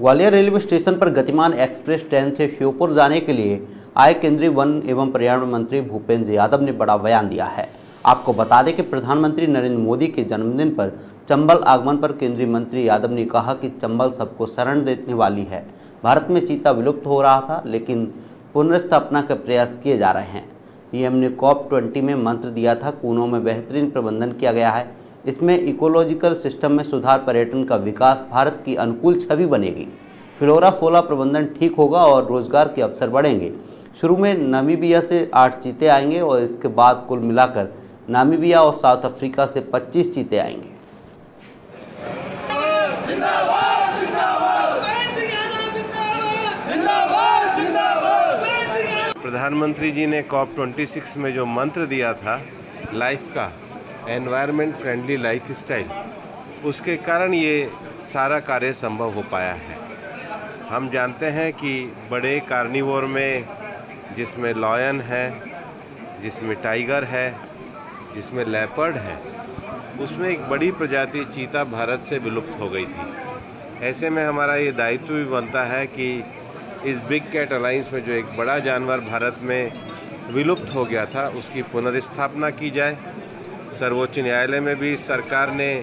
Gwalior railway station पर गतिमान express train से श्योपुर जाने के लिए आए केंद्रीय वन एवं पर्यावरण मंत्री भूपेंद्र यादव ने बड़ा बयान दिया है। आपको बता दें कि प्रधानमंत्री नरेंद्र मोदी के जन्मदिन पर चंबल आगमन पर केंद्रीय मंत्री यादव ने कहा कि चंबल सबको शरण देने वाली है। भारत में चीता विलुप्त हो रहा था, लेकिन पुनर्स्थापना के प्रयास किए जा रहे हैं। पीएम ने COP 20 में मंत्र दिया था, कूनों में बेहतरीन प्रबंधन किया गया है। इसमें इकोलॉजिकल सिस्टम में सुधार, पर्यटन का विकास, भारत की अनुकूल छवि बनेगी, फ्लोरा फौला प्रबंधन ठीक होगा और रोजगार के अवसर बढ़ेंगे। शुरू में नामीबिया से 8 चीते आएंगे और इसके बाद कुल मिलाकर नामीबिया और साउथ अफ्रीका से 25 चीते आएंगे। प्रधानमंत्री जी ने COP 26 में जो मंत्र दिया था लाइफ का, एनवायरनमेंट फ्रेंडली लाइफ स्टाइल, उसके कारण ये सारा कार्य संभव हो पाया है। हम जानते हैं कि बड़े कार्निवोर में, जिसमें लॉयन है, जिसमें टाइगर है, जिसमें लेपर्ड है, उसमें एक बड़ी प्रजाति चीता भारत से विलुप्त हो गई थी। ऐसे में हमारा ये दायित्व भी बनता है कि इस बिग कैट अलाइंस में जो एक बड़ा जानवर भारत में विलुप्त हो गया था, उसकी पुनर्स्थापना की जाए। सर्वोच्च न्यायालय में भी सरकार ने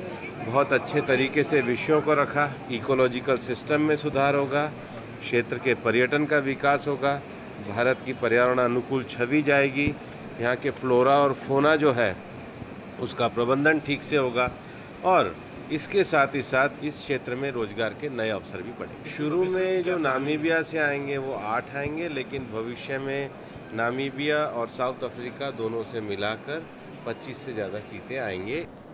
बहुत अच्छे तरीके से विषयों को रखा। इकोलॉजिकल सिस्टम में सुधार होगा, क्षेत्र के पर्यटन का विकास होगा, भारत की पर्यावरण अनुकूल छवि जाएगी, यहाँ के फ्लोरा और फौना जो है उसका प्रबंधन ठीक से होगा और इसके साथ ही साथ इस क्षेत्र में रोजगार के नए अवसर भी बढ़ेंगे। शुरू में जो नामीबिया से आएंगे वो 8 आएंगे, लेकिन भविष्य में नामीबिया और साउथ अफ्रीका दोनों से मिलाकर 25 से ज़्यादा चीते आएंगे।